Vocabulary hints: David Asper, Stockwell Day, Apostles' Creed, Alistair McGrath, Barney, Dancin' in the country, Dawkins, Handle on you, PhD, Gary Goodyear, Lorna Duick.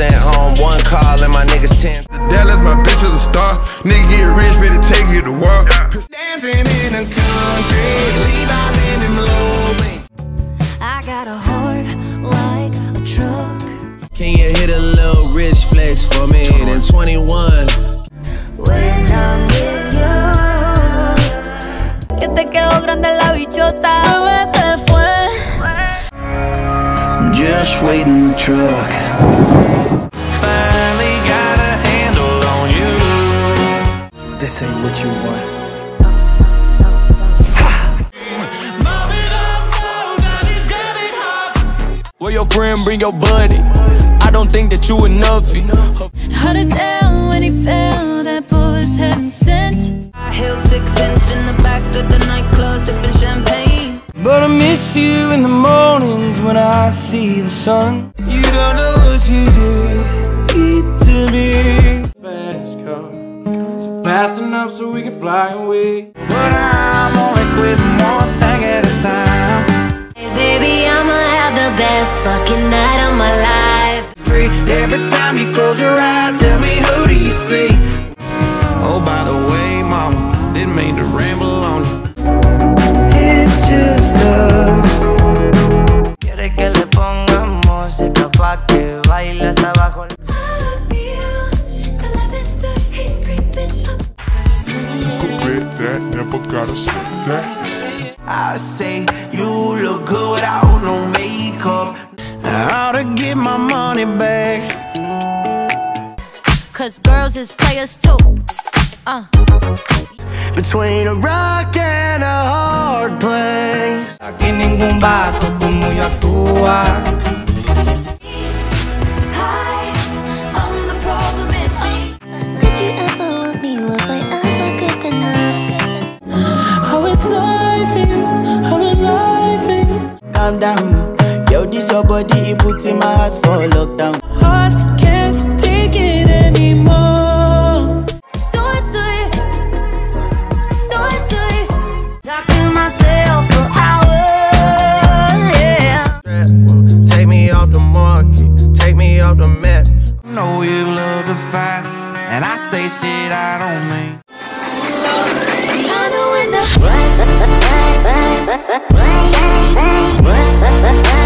sent home, one call and my niggas 10. Dallas, my bitch is a star. Nigga get rich, better take you to war. Dancing in the country, Levi's in them low beans. I got a heart like a truck. Can you hit a little rich flex for me? Then 21. When I'm with you, que te quedó grande la bichota. Just wait in the truck. Finally got a handle on you. This ain't what you want. Well, your friend bring your buddy. I don't think that you enoughy. Hard to tell when he fell. That boy's heaven sent. I held 6 inches in the back of the nightclub, sipping champagne. But I miss you in the mornings when I see the sun. You don't know what you did to me. Fast car, so fast enough so we can fly away. But I'm only quitting one thing at a time. Hey baby, I'ma have the best fucking night of my life. Every time you close your eyes, tell me who do you see? Oh, by the way, mama, didn't mean to ramble on you. It's just love. Quiere que le ponga música pa' que baile hasta abajo. I say you look good without no makeup. I ought to get my money back. 'Cause girls is players too. Between a rock and a hard place. Aquí ningún vato como yo actúa. Hi, I'm the problem, it's me. Did you ever want me? Was I ever good enough? I would die for you, I would lie for you. Calm down, yo, this your body, it puts in my heart for lockdown. Heart can't take it anymore. And I say shit I don't mean. I know